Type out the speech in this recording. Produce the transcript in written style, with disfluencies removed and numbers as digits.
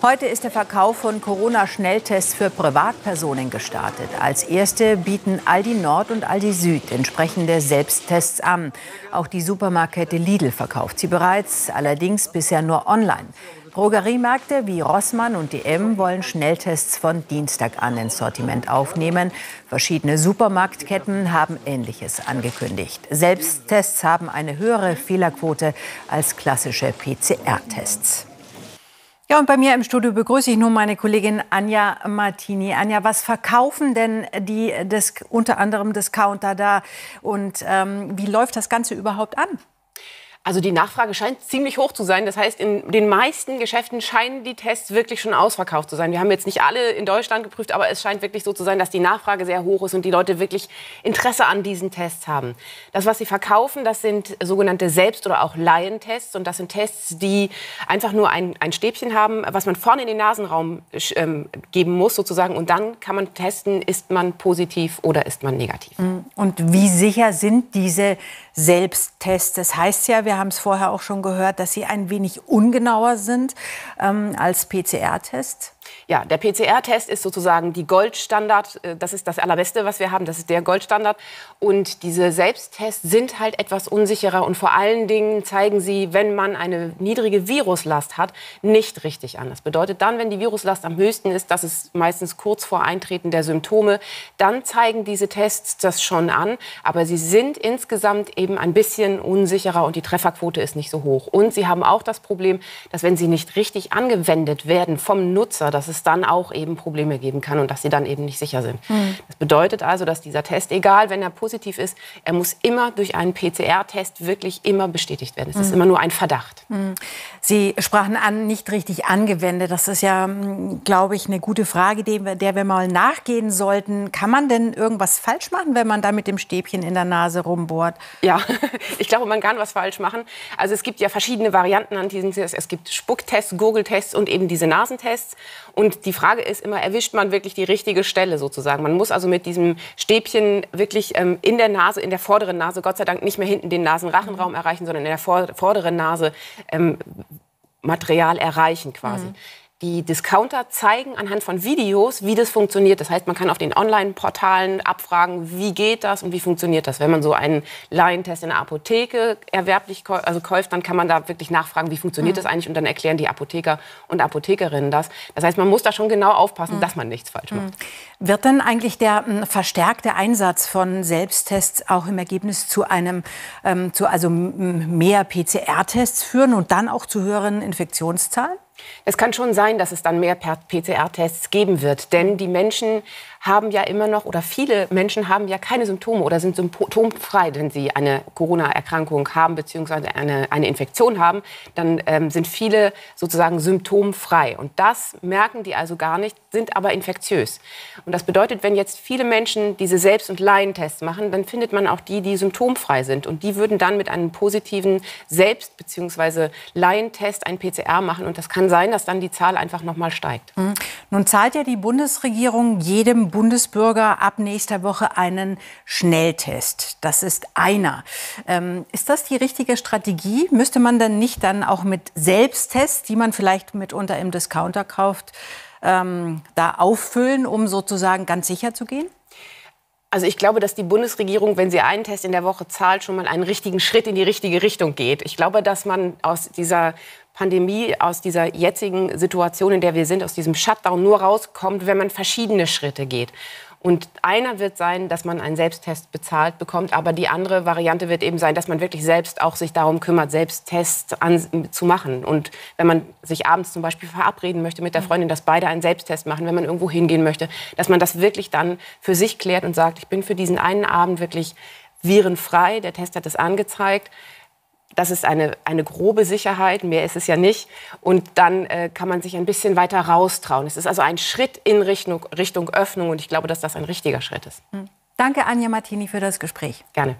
Heute ist der Verkauf von Corona-Schnelltests für Privatpersonen gestartet. Als erste bieten Aldi Nord und Aldi Süd entsprechende Selbsttests an. Auch die Supermarktkette Lidl verkauft sie bereits, allerdings bisher nur online. Drogeriemärkte wie Rossmann und DM wollen Schnelltests von Dienstag an ins Sortiment aufnehmen. Verschiedene Supermarktketten haben Ähnliches angekündigt. Selbsttests haben eine höhere Fehlerquote als klassische PCR-Tests. Ja, und bei mir im Studio begrüße ich nun meine Kollegin Anja Martini. Anja, was verkaufen denn die unter anderem Discounter da und wie läuft das Ganze überhaupt an? Also die Nachfrage scheint ziemlich hoch zu sein. Das heißt, in den meisten Geschäften scheinen die Tests wirklich schon ausverkauft zu sein. Wir haben jetzt nicht alle in Deutschland geprüft, aber es scheint wirklich so zu sein, dass die Nachfrage sehr hoch ist und die Leute wirklich Interesse an diesen Tests haben. Das, was sie verkaufen, das sind sogenannte Selbst- oder auch Laientests. Und das sind Tests, die einfach nur ein Stäbchen haben, was man vorne in den Nasenraum geben muss sozusagen. Und dann kann man testen, ist man positiv oder ist man negativ. Und wie sicher sind diese Selbsttests? Das heißt ja, wir haben es vorher auch schon gehört, dass sie ein wenig ungenauer sind als PCR-Test. Ja, der PCR-Test ist sozusagen die Goldstandard. Das ist das Allerbeste, was wir haben. Das ist der Goldstandard. Und diese Selbsttests sind halt etwas unsicherer. Und vor allen Dingen zeigen sie, wenn man eine niedrige Viruslast hat, nicht richtig an. Das bedeutet dann, wenn die Viruslast am höchsten ist, das ist meistens kurz vor Eintreten der Symptome, dann zeigen diese Tests das schon an. Aber sie sind insgesamt eben ein bisschen unsicherer und die Trefferquote ist nicht so hoch. Und sie haben auch das Problem, dass wenn sie nicht richtig angewendet werden vom Nutzer, dass es dann auch eben Probleme geben kann und dass sie dann eben nicht sicher sind. Das bedeutet also, dass dieser Test, egal wenn er positiv ist, er muss immer durch einen PCR-Test wirklich immer bestätigt werden. Es ist immer nur ein Verdacht. Sie sprachen an, nicht richtig angewendet. Das ist ja, glaube ich, eine gute Frage, der wir mal nachgehen sollten. Kann man denn irgendwas falsch machen, wenn man da mit dem Stäbchen in der Nase rumbohrt? Ja, ich glaube, man kann was falsch machen. Also es gibt ja verschiedene Varianten an diesen Tests. Es gibt Spucktests, Gurgeltests und eben diese Nasentests. Und die Frage ist immer, erwischt man wirklich die richtige Stelle sozusagen? Man muss also mit diesem Stäbchen wirklich in der Nase, in der vorderen Nase, Gott sei Dank nicht mehr hinten den Nasenrachenraum erreichen, sondern in der vorderen Nase Material erreichen quasi. Die Discounter zeigen anhand von Videos, wie das funktioniert. Das heißt, man kann auf den Online-Portalen abfragen, wie geht das und wie funktioniert das. Wenn man so einen Laientest in der Apotheke erwerblich kauft, dann kann man da wirklich nachfragen, wie funktioniert das eigentlich. Und dann erklären die Apotheker und Apothekerinnen das. Das heißt, man muss da schon genau aufpassen, dass man nichts falsch macht. Wird denn eigentlich der verstärkte Einsatz von Selbsttests auch im Ergebnis zu einem, also mehr PCR-Tests führen und dann auch zu höheren Infektionszahlen? Es kann schon sein, dass es dann mehr PCR-Tests geben wird, denn die Menschen haben ja immer noch, oder viele Menschen haben ja keine Symptome oder sind symptomfrei, wenn sie eine Corona-Erkrankung haben bzw. eine Infektion haben, dann sind viele sozusagen symptomfrei. Und das merken die also gar nicht, sind aber infektiös. Und das bedeutet, wenn jetzt viele Menschen diese Selbst- und Laientests machen, dann findet man auch die, die symptomfrei sind. Und die würden dann mit einem positiven Selbst- bzw. Laientest einen PCR machen. Und das kann sein, dass dann die Zahl einfach noch mal steigt. Nun zahlt ja die Bundesregierung jedem Bundesbürger ab nächster Woche einen Schnelltest. Das ist einer. Ist das die richtige Strategie? Müsste man dann nicht dann auch mit Selbsttests, die man vielleicht mitunter im Discounter kauft, da auffüllen, um sozusagen ganz sicher zu gehen? Also ich glaube, dass die Bundesregierung, wenn sie einen Test in der Woche zahlt, schon mal einen richtigen Schritt in die richtige Richtung geht. Ich glaube, dass man aus dieser Pandemie, aus dieser jetzigen Situation, in der wir sind, aus diesem Shutdown nur rauskommt, wenn man verschiedene Schritte geht. Und einer wird sein, dass man einen Selbsttest bezahlt bekommt, aber die andere Variante wird eben sein, dass man wirklich selbst auch sich darum kümmert, Selbsttests zu machen. Und wenn man sich abends zum Beispiel verabreden möchte mit der Freundin, dass beide einen Selbsttest machen, wenn man irgendwo hingehen möchte, dass man das wirklich dann für sich klärt und sagt, ich bin für diesen einen Abend wirklich virenfrei, der Test hat es angezeigt. Das ist eine grobe Sicherheit, mehr ist es ja nicht. Und dann kann man sich ein bisschen weiter raustrauen. Es ist also ein Schritt in Richtung Öffnung und ich glaube, dass das ein richtiger Schritt ist. Danke, Anja Martini, für das Gespräch. Gerne.